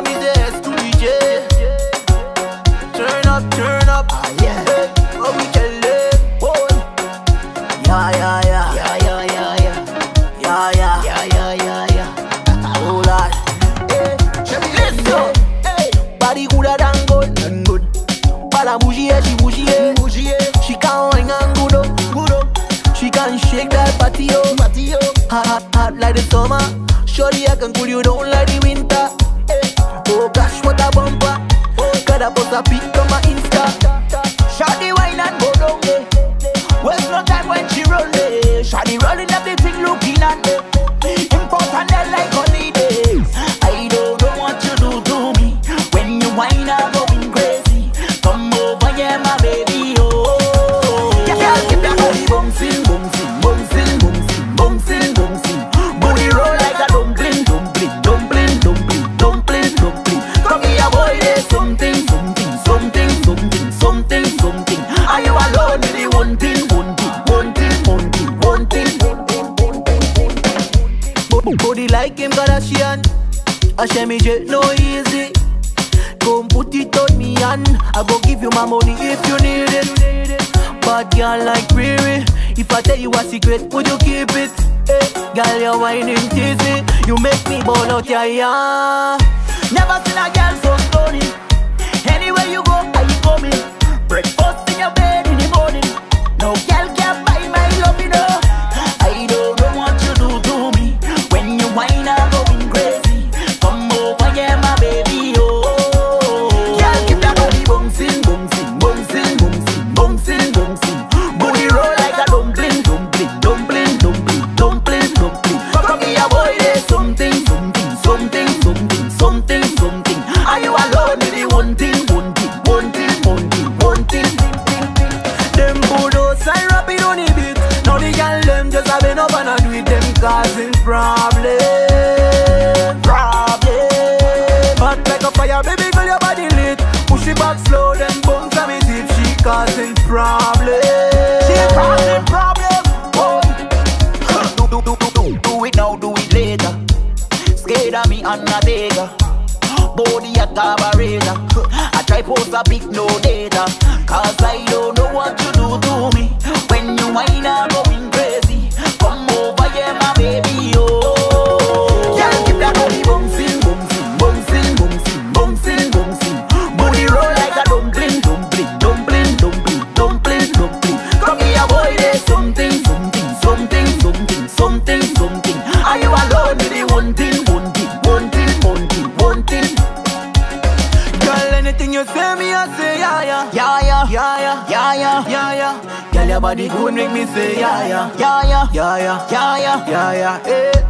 Shemmy J to DJ. Turn up, ah yeah. Oh we can live, boy. Yeah yeah yeah, yeah yeah yeah yeah, yeah yeah yeah yeah yeah yeah. Oh Lord, hey, let's go. Hey, body cooler than gold, than gold. Bala bougie, she can hang and good up. She can shake that patio. Hot like the summer. Surely I can cool you down like the winter. Hey, oh gosh, what a bumper. Gotta post a pic on my Insta. Shawty wine and go down there. Waste no time when she roll there. Shawty rolling up the thing looking at me. Important like honey days. I don't know what you do to me. When you wine I'm going crazy. Come over yeah my baby. Oh yeah, girl keep that body bouncing, bouncing, bouncing, bouncing, bouncing, bouncing. Booty roll like a dumpling, dumpling, dumpling, dumpling, dumpling, dumpling. Come here boy, there's something. Body like him Kardashian. A Shemmy J no easy. Come put it on me and I go give you my money if you need it. Bad girl like Riri. If I tell you a secret, would you keep it? Hey, girl, you're whining teasy. You make me ball out, yeah, yeah. Never seen a girl so stony. Anywhere you go, I coming. Breakfast in your bed in the morning. No girl can buy my love, you know. Causing problem. Hot like a fire, baby, feel your body lit. Push it back slow, then bones on me deep. She causing problem. She causing problem. Oh. Do it now, do it later. Scared of me, Undertaker. Body a carburetor. I try post a pic, no data. Cause I don't know what you do to me. When you wind up going crazy. Come over, yeah, my baby, oh. Yeah, keep that body bouncing, bouncing, bouncing, bouncing, bouncing, bouncing. Booty roll like a dumpling, dumpling, dumpling, dumpling, dumpling, dumpling. Come here, boy, there's something, something, something, something, something, something. Are you alone with the one thing, one thing, one thing, one thing, one thing? Girl, anything you say, me I say, yeah, yeah, yeah, yeah, yeah, yeah, yeah, yeah, yeah. Your body good make me say yeah yeah yeah yeah yeah yeah yeah yeah yeah yeah.